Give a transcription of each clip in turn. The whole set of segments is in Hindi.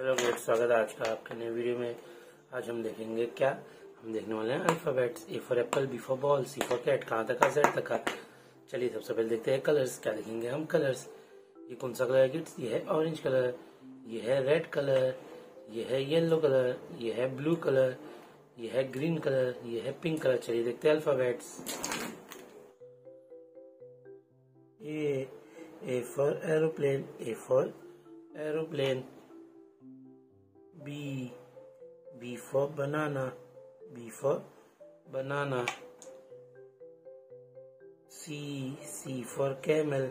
हेलो फ्रेंड्स, स्वागत है आज का आपके नए वीडियो में। आज हम देखेंगे क्या, हम देखने वाले हैं alphabets. A for apple, B for ball, C for cat, कहाँ तक का, जेड तक का। चलिए सबसे पहले देखते हैं कलर्स। क्या देखेंगे हम कलर्स। ये कौन सा कलर है किड्स? ये है ऑरेंज कलर, ये है रेड कलर, ये है येलो कलर, ये है ब्लू कलर, ये है ग्रीन कलर, ये है पिंक कलर। चलिए देखते हैं alphabets. A for aeroplane, A for aeroplane, B, B for banana, B for banana, C, C for camel,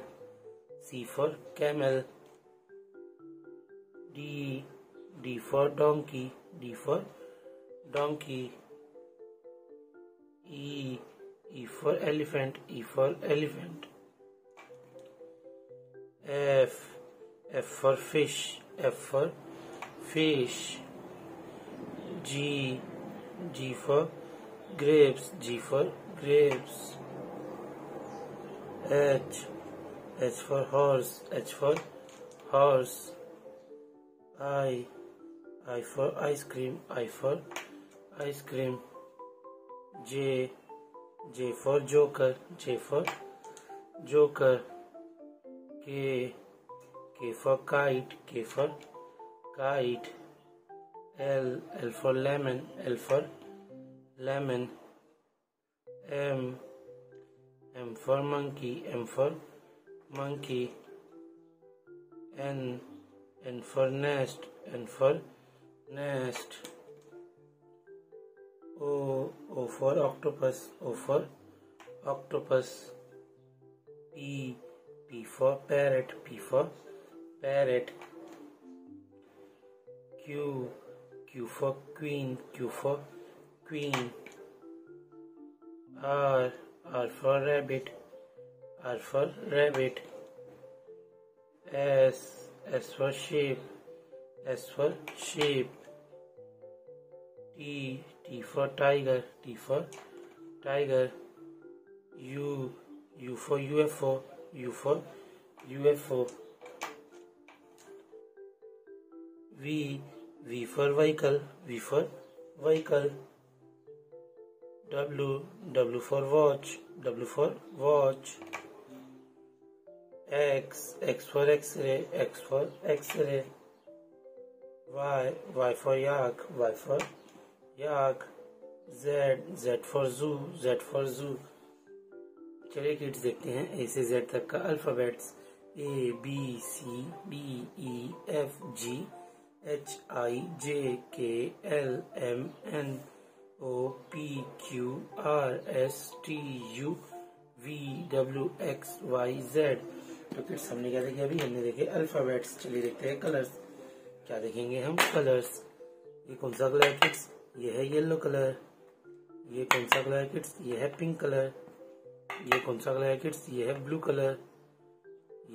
C for camel, D, D for donkey, D for donkey, E, E for elephant, E for elephant, F, F for fish, F for fish, G, G for grapes, G for grapes, H, H for horse, H for horse, I for ice cream, I for ice cream, J, J for joker, J for joker, K, K for kite, K for kite, L, L for lemon, L for lemon, M, M for monkey, M for monkey, N, N for nest, N for nest, O, O for octopus, O for octopus, P, P for parrot, P for parrot, Q, Q for queen, Q for queen, R, R for rabbit, R for rabbit, S, S for sheep, S for sheep, T, T for tiger, T for tiger, U, U for UFO, U for UFO, V, V for vehicle, V for vehicle, W, W for watch, W for watch, X, X for X-ray, X for X-ray, Y, Y for yak, Y for yak, Z, Z for zoo, Z for zoo। चलिए किड्स देखते हैं ए से जेड तक का alphabets. A, B, C, D, E, F, G, H, I, J, K, L, M, N, O, P, Q, R, S, T, U, V, W, X, Y, Z. तो किड्स हमने क्या देखे अभी? हमने देखे अल्फाबेट्स। चलिए देखते हैं कलर्स। क्या देखेंगे हम कलर्स। ये कौन सा कलर है किड्स? ये है येलो कलर। ये कौन सा कलर है किड्स? ये है पिंक कलर। ये कौन सा कलर है किड्स? ये है ब्लू कलर।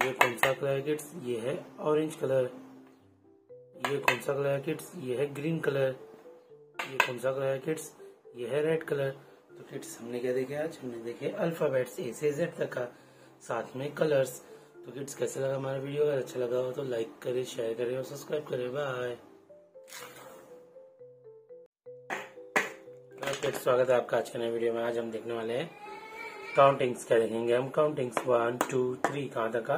ये कौन सा कलर है किड्स? ये है ऑरेंज कलर। ये कौन सा कलर है किड्स? ये है ग्रीन कलर। ये कौन सा कलर है किड्स? ये है रेड कलर। तो किड्स हमने क्या देखे आज? हमने देखे अल्फाबेट्स ए से जेड तक का, साथ में कलर्स। तो किड्स कैसे लगा हमारा वीडियो? अगर अच्छा लगा हो तो लाइक करे, शेयर करे और सब्सक्राइब करे। बाय। किड्स स्वागत है आपका आज के नए वीडियो में। आज हम देखने वाले हैं काउंटिंग्स। क्या देखेंगे हम काउंटिंग्स? 1 2 3 कहाँ तक का?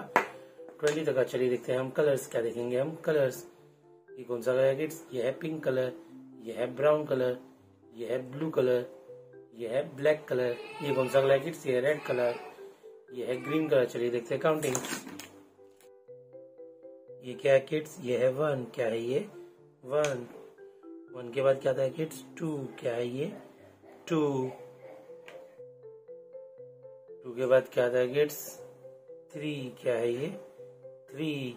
20 तक का। चलिए देखते हैं हम कलर्स। क्या देखेंगे हम कलर्स। ये कौन सा कलर है किड्स? ये है पिंक कलर, ये है ब्राउन कलर, ये है ब्लू कलर, ये है ब्लैक कलर। ये कौन सा कलर है किड्स? ये है रेड कलर, ये है ग्रीन कलर। चलिए देखते हैं काउंटिंग्स। ये क्या है किड्स? ये है 1। क्या है ये? 1। 1 के बाद क्या आता है किड्स? 2। क्या है ये? 2। 2 के बाद क्या आता है किड्स? 3। क्या है ये? 3।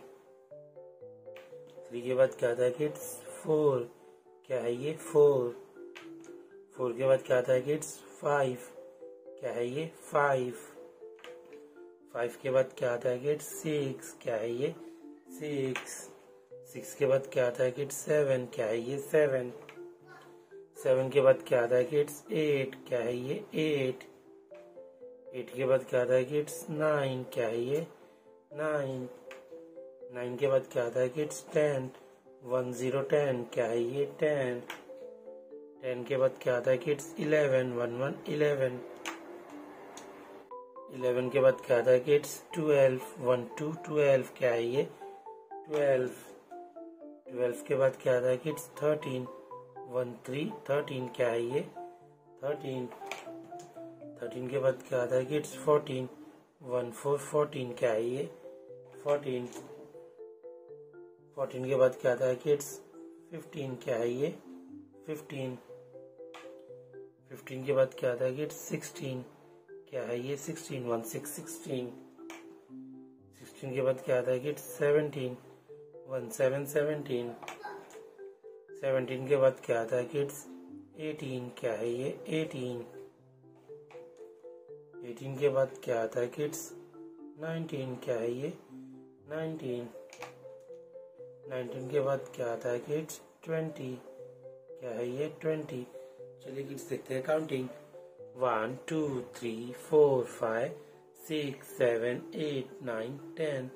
3 के बाद क्या आता है किड्स? 4। क्या है ये? 4। 4 के बाद क्या आता है किड्स? 5। क्या है ये? 5। 5 के बाद क्या आता है किड्स? 6। क्या है ये? 6। 6 के बाद क्या आता है किड्स? 7। क्या है ये? 7। 7 के बाद क्या आता है किड्स? 8। क्या है ये? 8। 8 के बाद क्या आता है किड्स? 9। क्या है ये? 9। 9 के बाद क्या आता है किड्स? 10। 1010 क्या है ये 10 10 के बाद क्या आता है किड्स 11 11 11 11 के बाद क्या आता है किड्स 12 12 12 क्या है ये 12 12 के बाद क्या आता है किड्स 13 13 13 क्या है ये 13 13 के बाद क्या आता है किड्स 14 14 14 क्या है ये 14 14 के बाद क्या आता है किड्स 15 क्या है ये 15 15 के बाद क्या आता है किड्स 16 क्या है ये 16 16 16 16 के बाद क्या आता है किड्स 17 17 17 17 के बाद क्या आता है किड्स 18 क्या है ये 18 18 के बाद क्या आता है किड्स 19 क्या है ये 19 19 के बाद क्या आता है किड्स 20 क्या है ये 20 चलिए किड्स देखते हैं काउंटिंग 1 2 3 4 5 6 7 8 9 10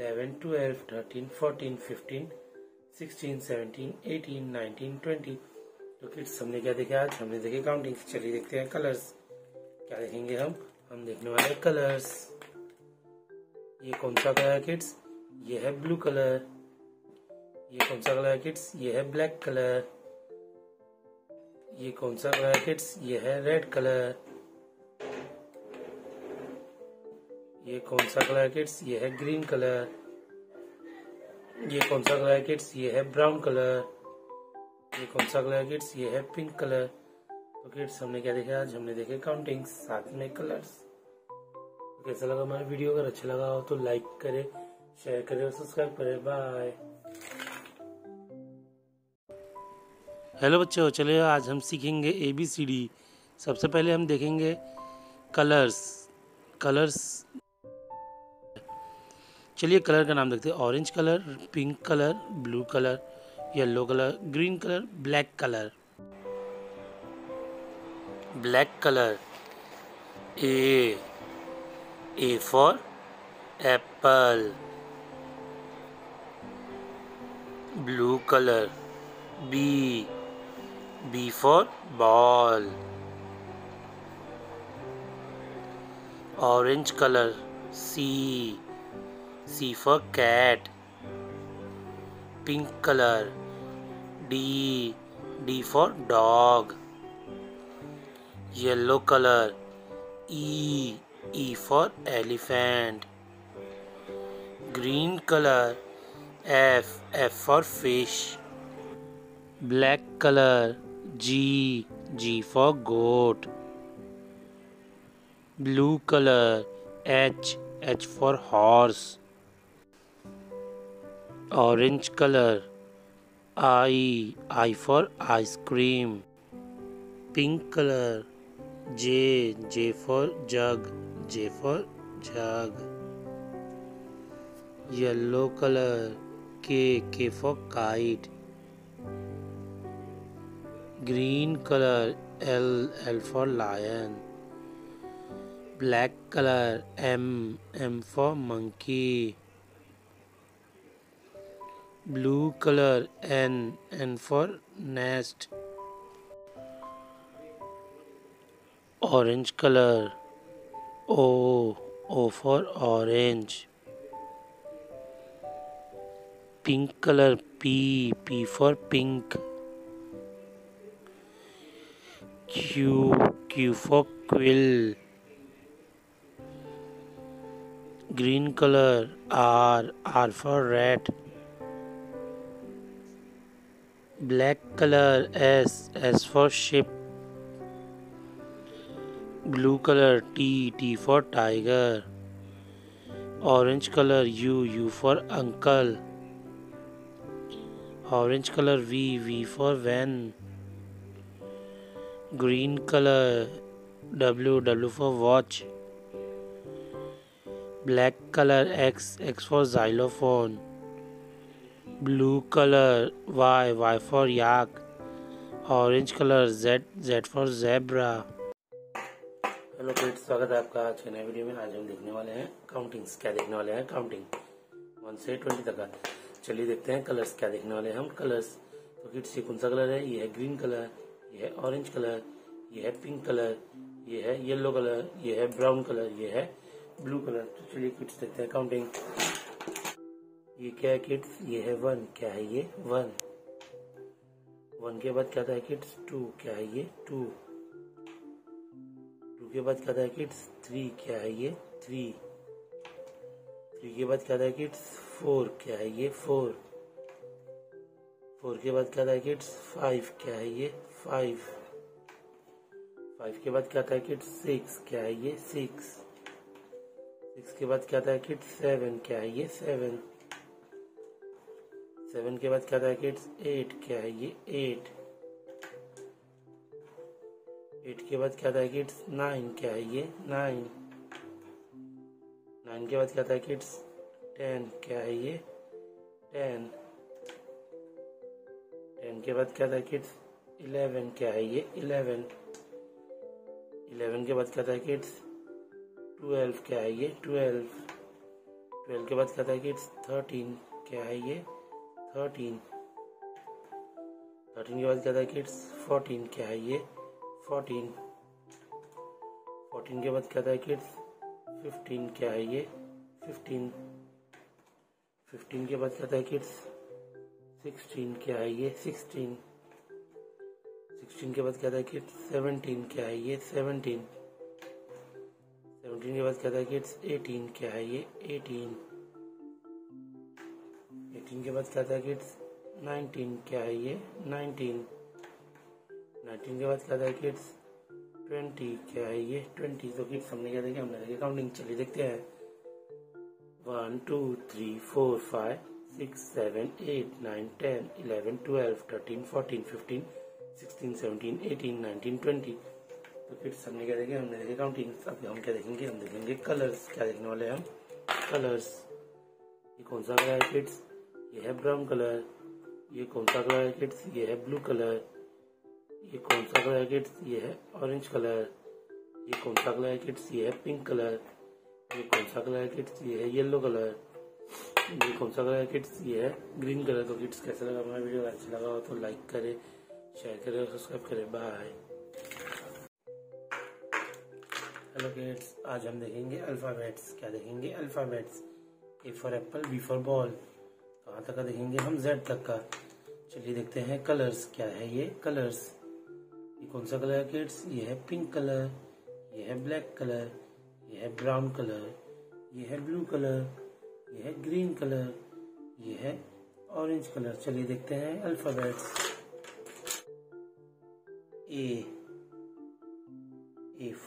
11 12 13 14 15 16 17 18 19 20 तो किड्स हमने क्या देखा आज हमने देखे काउंटिंग। चलिए देखते हैं कलर्स क्या देखेंगे हम देखने वाले कलर्स। ये कौन सा कलर है किड्स ये है ब्लू कलर। ये कौन सा कलर है किड्स ये है ब्लैक कलर। ये कौन सा कलर है किड्स ये है रेड कलर। ये कौन सा कलर है किड्स ये है ग्रीन कलर। ये कौन सा कलर है किड्स ये है ब्राउन कलर। ये कौन सा कलर है किड्स ये है पिंक कलर। तो किड्स हमने क्या देखा आज हमने देखे काउंटिंग साथ में कलर्स। तो कैसा लगा हमारा वीडियो? अगर अच्छा लगा हो तो लाइक करें, शेयर करें और सब्सक्राइब करें। बाय। हेलो बच्चों, चलिए आज हम सीखेंगे ABCD। सबसे पहले हम देखेंगे कलर्स। चलिए कलर का नाम देखते हैं। Orange colour, pink colour, blue colour, yellow colour, green colour, black colour. Black colour A for apple. Blue color. B for ball. Orange color. C for cat. Pink color. D for dog. Yellow color. E for elephant. Green color. F for fish. Black color. G. G for goat. Blue color. H. H for horse. Orange color. I. I for ice cream. Pink color. J. J for jug. J for jug. Yellow color. K. for kite. Green color, L for lion. Black color, M for monkey. Blue color, N for nest. Orange color, O for orange. Pink color. P for pink, Q for quill, green color, R for red, black color, S for ship, blue color, T for tiger, orange color, U for uncle, orange colour V for van. Green colour W for watch. Black colour X for xylophone। Blue colour Y for yak. Orange colour Z for zebra. Hello friends, स्वागत है आपका आज के नए वीडियो में। आज हम देखने वाले हैं काउंटिंग्स। क्या देखने वाले हैं? काउंटिंग 1 से 20 तक। चलिए देखते हैं कलर्स क्या देखने वाले हैं हम। कलर्स तो किड्स ये कौन सा कलर है, ये है ग्रीन कलर, ये है ऑरेंज कलर, ये है पिंक कलर, ये है येलो कलर, ये है ब्राउन कलर, ये है ब्लू कलर। तो चलिए किड्स देखते हैं काउंटिंग। ये क्या है किड्स, ये है 1। क्या है ये 1। 1 के बाद क्या आता है किड्स 2। क्या है ये 2। 2 के बाद क्या आता है किड्स 3। क्या है ये 3। 3 के बाद क्या आता है किड्स 4। क्या है ये 4। 4 के बाद क्या आता है किड्स 5। क्या है ये 5। 5 के बाद क्या आता है किड्स 6। क्या है ये 6। 6 के बाद क्या आता है किड्स 7। क्या है ये 7। 7 के बाद क्या आता है किड्स 8। क्या है ये 8। 8 के बाद क्या आता है किड्स 9। क्या है ये 9। 9 के बाद क्या आता है किड्स 10। क्या है ये 10। 10 के बाद क्या आता है किड्स 11। क्या है ये 11। 11 के बाद क्या आता है किड्स 12। क्या है ये 12। 12 के बाद क्या आता है किड्स 13। क्या है ये 13। 13 के बाद क्या आता है किड्स 14। क्या है ये 14। 14 के बाद क्या आता है किड्स 15। क्या है ये 15। 15 के बाद क्या आता है किड्स 16। क्या है ये 16। 16 के बाद क्या आता है किड्स 17। क्या है ये 17। 17 के बाद क्या आता है किड्स 18। क्या है ये 18। 18 के बाद क्या आता है किड्स 19। क्या है ये 19। 19 के बाद क्या आता है किड्स 20। क्या है ये 20। तो किड्स हमने क्या देखा, हमने देखा काउंटिंग। चलिए देखते हैं 1 2 3 4 5 6 7 8 9 10 11 12 13 14 15 16 17 18 19 20। तो किड्स हमने क्या देखा, हमने देखा काउंटिंग। अब हम क्या देखेंगे, हम देखेंगे कलर्स। क्या देखने वाले हैं हम, कलर्स। ये कौन सा कलर है किड्स, ये है ब्राउन कलर। ये कौन सा कलर है किड्स, ये है ब्लू कलर। ये कौन सा कलर है किड्स, ये है ऑरेंज कलर। ये कौन सा कलर है किड्स, ये है पिंक कलर। ये कौन सा कलर है किड्स, ये है येलो कलर। ये कौन सा कलर है किड्स, ये है ग्रीन कलर। तो किड्स कैसा लगा हमारा वीडियो, अच्छा लगा हो तो लाइक करें, शेयर करें और सब्सक्राइब करें। बाय। हेलो किड्स, आज हम देखेंगे अल्फाबेट्स। क्या देखेंगे, alphabets. A for apple, B for ball. कहाँ तक का देखेंगे हम, Z तक का। चलिए देखते हैं कलर्स। क्या है ये कलर्स। ये कौन सा कलर है किड्स, ये है पिंक कलर। ये है ब्लैक कलर। ये है ब्राउन कलर। ये है ब्लू कलर। ये है ग्रीन कलर। ये है ऑरेंज कलर। चलिए देखते हैं alphabets. A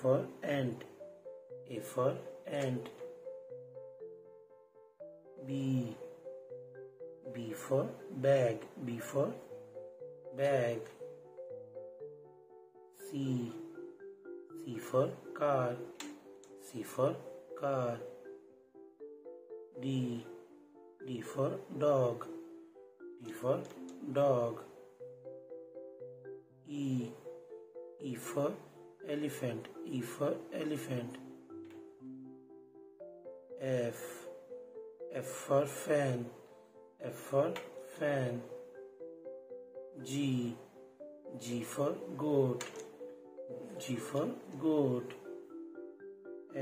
for ant. A for ant. B. B for bag. B for bag. C. C for car. C for car. D. D for dog. D for dog. E. E for elephant. E for elephant. F. F for fan. F for fan. G. G for goat. G for goat.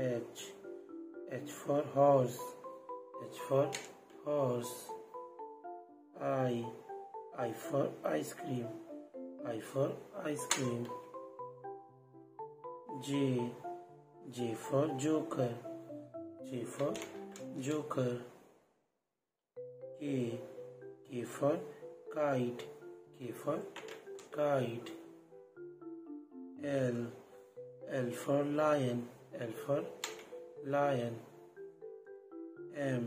H. H for horse. H for horse. I. I for ice cream. I for ice cream. J. J for joker. J for joker. K. K for kite. K for kite. L. L for lion. L for lion. M.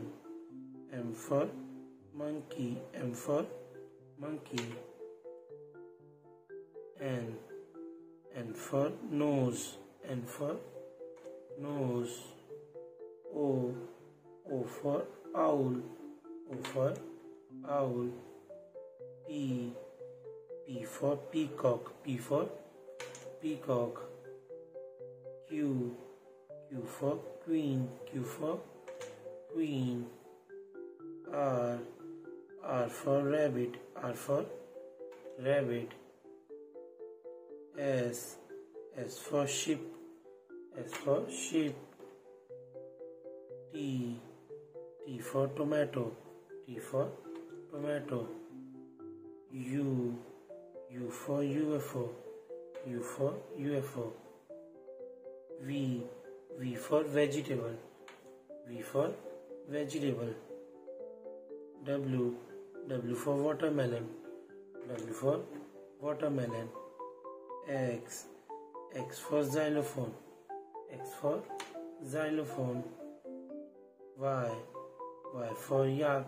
M for monkey. M for monkey. N. N for nose. N for nose. O. O for owl. O for owl. P. P for peacock. P for peacock. Q. Q for queen. Q for queen. R. R for rabbit. S for sheep. T for tomato. U for UFO. V for vegetable. W for watermelon. X for xylophone. Y for yak.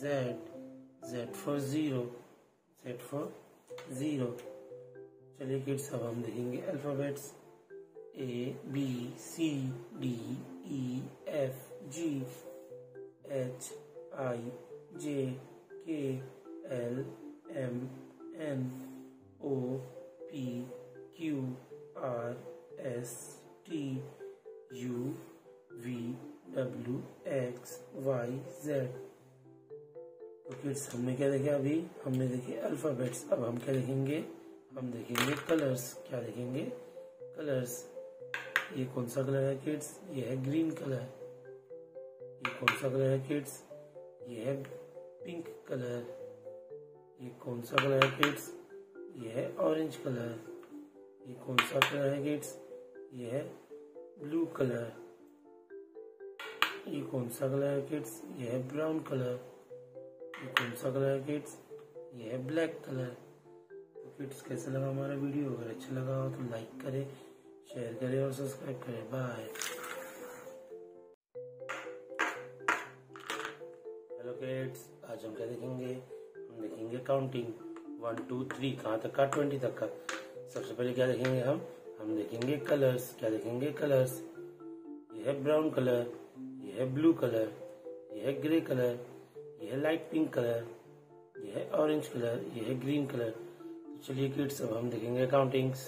Z for zero. चलिए किड्स, अब हम देखेंगे अल्फाबेट्स ABCDEFGHIJKLMNOPQRSTUVWXYZ। तो किड्स, हमने क्या देखे? अभी हमने देखे अल्फाबेट्स। अब हम क्या देखेंगे? हम देखेंगे कलर्स। क्या देखेंगे? कलर्स। ये कौन सा कलर है किड्स? ये है ग्रीन कलर। ये कौन सा कलर है किड्स? ये है पिंक कलर। ये कौन सा कलर है किड्स? ये है ऑरेंज कलर। ये कौन सा कलर है किड्स? ये है ब्लू कलर। ये कौन सा कलर है किड्स? ये है ब्राउन कलर। ये कौन सा कलर है किड्स? ये है ब्लैक कलर। किड्स, कैसा लगा हमारा वीडियो? अगर अच्छा लगा हो तो लाइक करें, शेयर करें और सब्सक्राइब करें। बाय। हेलो किड्स, आज हम क्या देखेंगे? हम देखेंगे काउंटिंग 1 2 3 कहाँ तक का, 20 तक का। सबसे पहले क्या देखेंगे हम? हम देखेंगे कलर्स। क्या देखेंगे? कलर्स। यह है ब्राउन कलर, यह है ब्लू कलर, यह है ग्रे कलर, यह है लाइट पिंक कलर, यह है ऑरेंज कलर, यह है ग्रीन कलर। चलिए किड्स, अब हम देखेंगे काउंटिंग्स।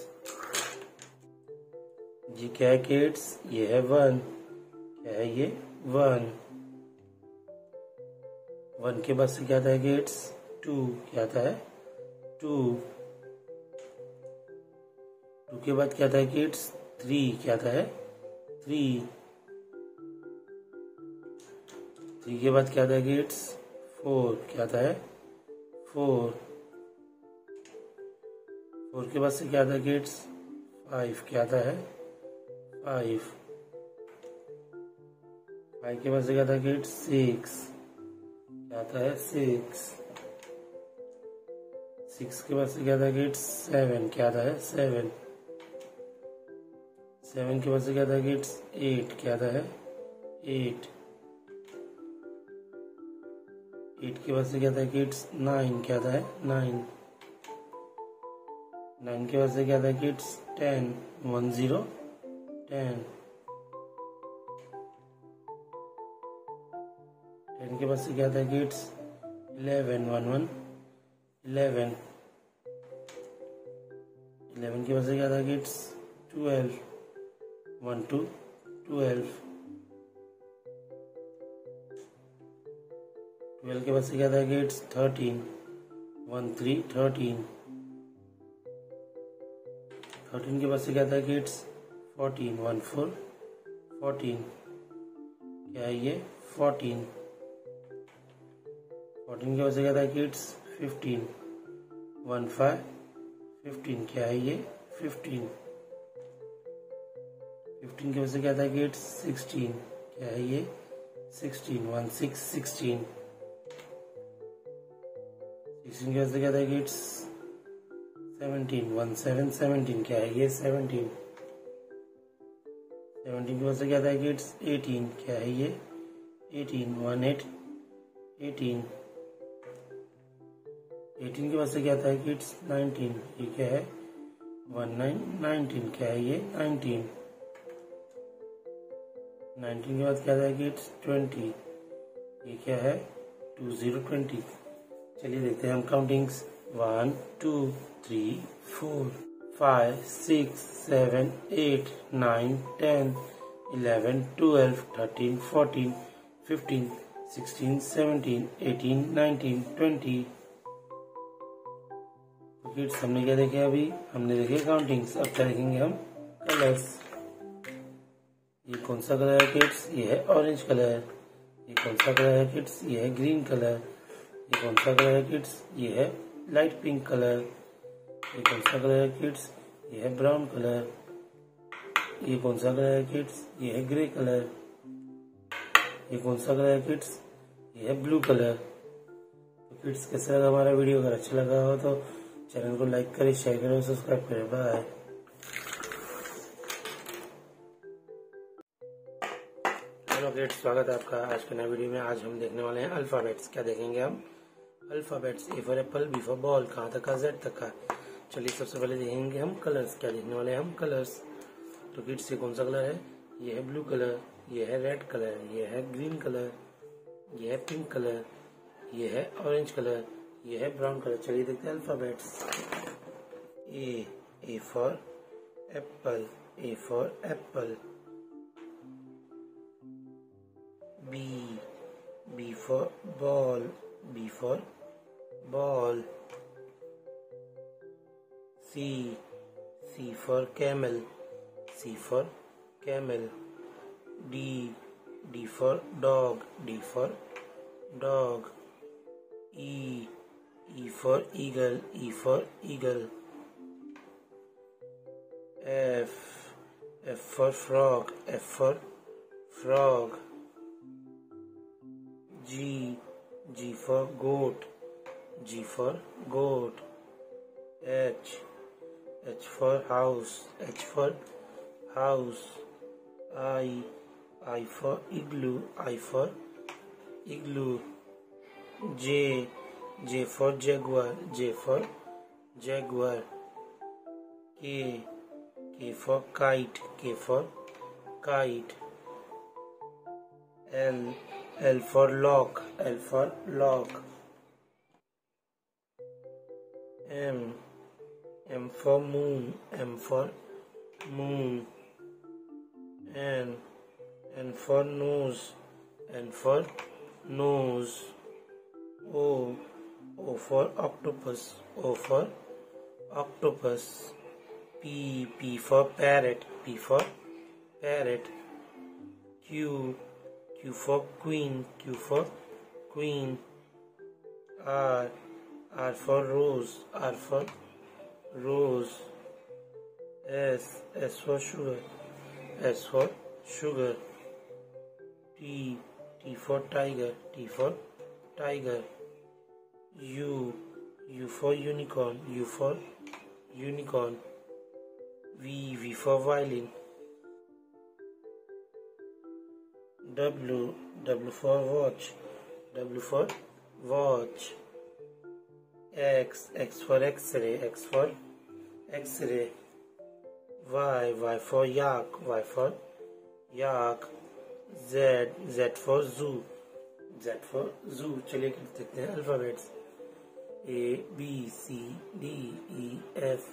जी क्या है किड्स? ये है 1। क्या है ये? 1। 1 के बाद से क्या आता है किड्स? 2। क्या आता है? 2। 2 के बाद क्या आता है किड्स? 3। क्या आता है? 3। 3 के बाद क्या आता है किड्स? 4। क्या आता है? 4। 4 के बाद से क्या आता है किड्स? 5। क्या आता है? 5। 5 के बाद से क्या आता है किड्स? 6। क्या आता है? 6। 6 के बाद से क्या आता है किड्स? 7। क्या आता है? 7। 7 के बाद से क्या आता है किड्स? 8। क्या आता है? 8। 8 के बाद से क्या आता है किड्स? 9। क्या आता है? 9। 9 के बाद से क्या आता है किड्स? 10। 10। 10 के बाद से क्या आता है किड्स? 11 11 के बाद से क्या आता है किड्स? 12 12 12 के बाद से क्या आता है किड्स? 13 13 13 के बाद से क्या आता है किड्स? 14 क्या है ये? 14 14 के बाद से क्या आता है किड्स? 15 क्या है ये? 15 के बाद से क्या आता है किड्स? 16 क्या है ये? 16 16 के बाद से क्या आता है किड्स? 17 क्या है ये? 17 के बाद से क्या आता है किड्स? 18 क्या है ये? 18 के बाद से क्या आता है किड्स? 19 ये क्या है? 19 क्या है ये? 19 के बाद क्या आता है किड्स? 20 ये क्या है? 20 चलिए देखते हैं हम काउंटिंग्स। 1 2 3 4 5 6 7 8 9 10 11 12 13 14 15, 16, 17, 18, 19, 20। तो किड्स हमने क्या देखे अभी? हमने देखे काउंटिंग्स। अब क्या देखेंगे हम? कलर्स। ये कौन सा कलर है किड्स? ये है ऑरेंज कलर। ये कौन सा कलर है किड्स? ये है ग्रीन कलर। ये कौन सा कलर है किड्स? ये है लाइट पिंक कलर। ये कौन सा कलर है किड्स? ये है ब्राउन कलर। ये कौन सा कलर है किड्स? ये है ग्रे कलर। ये कौन सा कलर है किड्स? ये है ब्लू कलर। तो किड्स कैसा लगा हमारा वीडियो? अगर अच्छा लगा हो तो चैनल को लाइक करें, शेयर करें और सब्सक्राइब करें। बाय। हेलो किड्स, स्वागत है आपका आज के नए वीडियो में। आज हम देखने वाले हैं अल्फाबेट्स। क्या देखेंगे हम? Alphabets. A for apple, B for ball, कहाँ तक का? जेड तक का। चलिए सबसे पहले देखेंगे हम कलर्स। क्या देखने वाले हैं हम? कलर्स। तो किड्स ये कौन सा कलर है? ये है ब्लू कलर। ये है रेड कलर। ये है ग्रीन कलर। ये है पिंक कलर। ये है ऑरेंज कलर। ये है ब्राउन कलर। चलिए देखते हैं alphabets. A for apple, A for apple. B for ball, B for ball. C for camel, C for camel. D for dog, D for dog. E for eagle, E for eagle. F for frog, F for frog. G for goat, G for goat. H for house, H for house. I for igloo, I for igloo. J for jaguar, J for jaguar. K for kite, K for kite. L for lock, L for lock. M for moon, M for moon. N for nose, N for nose. O for octopus, O for octopus. P for parrot, P for parrot. Q for queen, Q for queen. R for rose, R for rose. S for sugar, S for sugar. T for tiger, T for tiger. U for unicorn, U for unicorn. V for violin. W for watch, W for watch. X for X-ray, X for X-ray. Y for yak, Y for yak. Z for zoo, Z for zoo. चलिए देखते हैं अल्फाबेट्स। ABCDEFGHIJKLMNOP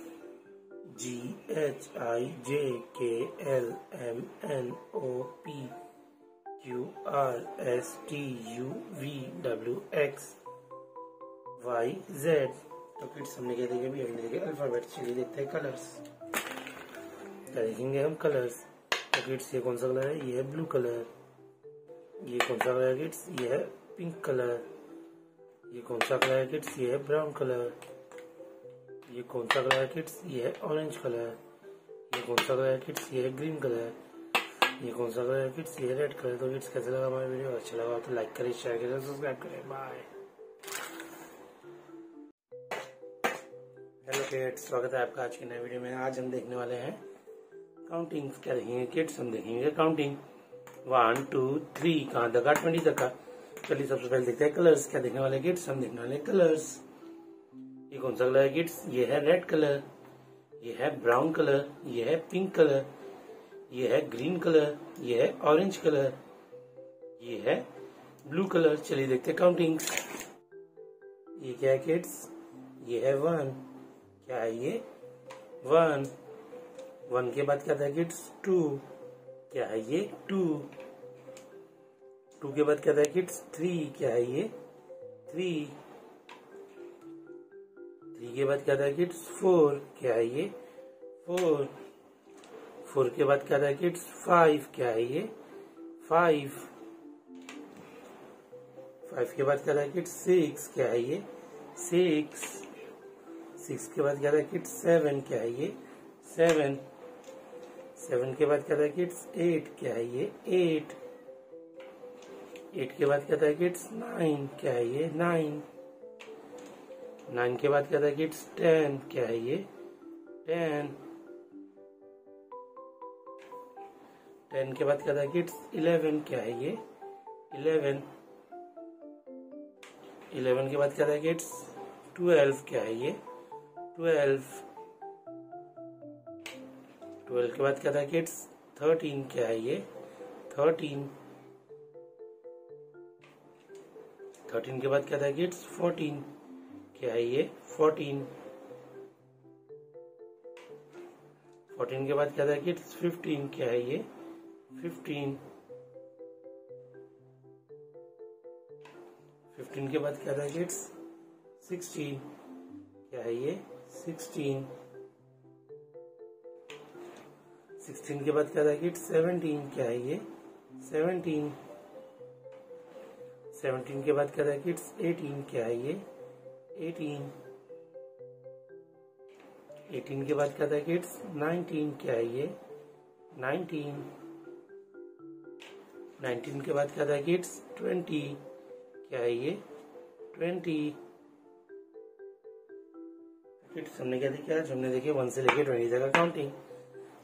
QRSTUVWXYZ। तो किड्स हमने क्या देखे? भी हमने देखे अल्फाबेट्स। चलिए देखते हैं कलर्स। क्या देखेंगे हम? कलर्स। तो किड्स ये कौन सा कलर है? ये है ब्लू कलर। ये कौन सा कलर है किड्स? ये है पिंक कलर। ये कौन सा कलर है किड्स? ये है ब्राउन कलर। ये कौन सा कलर है किड्स? ये है ऑरेंज कलर। ये कौन सा कलर है किड्स? ये है ग्रीन कलर। ये कौन सा कलर है किड्स? ये रेड कलर। तो किड्स कैसा लगा हमारा वीडियो? अच्छा लगा तो लाइक करें, शेयर करें, सब्सक्राइब करें। बाय। हेलो किड्स, स्वागत है आपका आज के नए वीडियो में। आज हम देखने वाले हैं काउंटिंग। क्या देखेंगे किड्स? हम देखेंगे काउंटिंग 1 2 3 कहाँ तक? 20 तक का। चलिए सबसे पहले देखते हैं कलर्स। क्या देखने वाले किड्स? हम देखने वाले कलर्स। ये कौन सा कलर है किड्स? ये है रेड कलर। ये है ब्राउन कलर। ये है पिंक कलर। ये है ग्रीन कलर। ये है ऑरेंज कलर। ये है ब्लू कलर। चलिए देखते हैं काउंटिंग्स। ये क्या है किड्स? ये है 1। क्या है ये? 1 के बाद क्या था किड्स? 2। क्या है ये? 2। टू के बाद क्या था किड्स? थ्री। क्या है ये? थ्री। थ्री के बाद क्या था किड्स? फोर। क्या है ये? फोर। फोर के बाद क्या था किड्स? फाइव। क्या है ये? फाइव। फाइव के बाद क्या था किड्स? सिक्स। क्या है ये? सिक्स। सिक्स के बाद क्या था किड्स? सेवन। क्या है ये? सेवन। सेवन के बाद क्या था किड्स? एट। क्या है ये? एट। एट के बाद क्या था किड्स? नाइन। क्या है ये? नाइन। नाइन के बाद क्या था किड्स? टेन। क्या है ये? टेन। टेन के बाद क्या था किड्स? इलेवन। क्या है ये? इलेवन। इलेवन के बाद क्या था किड्स? ट्वेल्व। क्या है ये? ट्वेल्व। ट्वेल्व के बाद क्या था किड्स? थर्टीन। क्या है ये? थर्टीन। थर्टीन के बाद क्या था किड्स? फोर्टीन। क्या है ये? फोर्टीन। फोर्टीन के बाद क्या था किड्स? फिफ्टीन। क्या है ये? फिफ्टीन। फिफ्टीन के बाद क्या था किड्स? सिक्सटीन। क्या है ये? सिक्सटीन। सिक्सटीन के बाद क्या था किड्स? सेवेंटीन। क्या है ये? सेवेंटीन। सेवेंटीन के बाद क्या था किड्स? एटीन। क्या है ये? 18। 18 के बाद क्या था किड्स? 19। क्या है ये? 19। 19 के बाद क्या था किड्स? 20। क्या है ये? 20। किड्स हमने क्या देखा? हमने देखे 1 से लेके 20 तक काउंटिंग।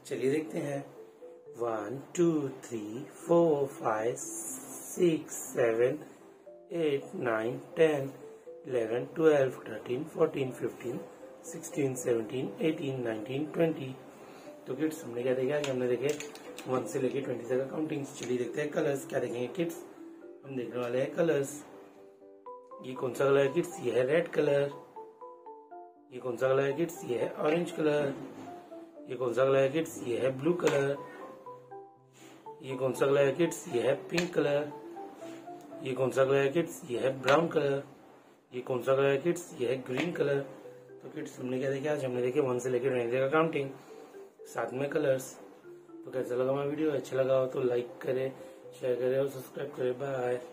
चलिए देखते हैं। 1 2 3 4 5 6 7 8 9 10 11, 12, 13, 14, 15, 16, 17, 18, 19, 20। तो किड्स हमने क्या देखा कि हमने देखे 1 से लेके 20 तक काउंटिंग्स। चलिए देखते हैं कलर्स क्या देखेंगे किड्स। हम देखने वाले हैं कलर्स। ये कौन सा कलर है किड्स? ये है रेड कलर। ये कौन सा कलर है किड्स? ये है ऑरेंज कलर। ये कौन सा कलर है किड्स? ये है ब्लू कलर। ये कौन सा कलर है किड्स? ये है पिंक कलर। ये कौन सा कलर है किड्स? ये है ब्राउन कलर। ये कौन सा कलर है किड्स? ये है ग्रीन कलर। तो किड्स हमने क्या देखा? आज हमने देखे 1 से लेकर 20 तक काउंटिंग साथ में कलर्स। तो कैसा लगा हमारा वीडियो? अच्छा लगा हो तो लाइक करें, शेयर करें और सब्सक्राइब करें। बाय।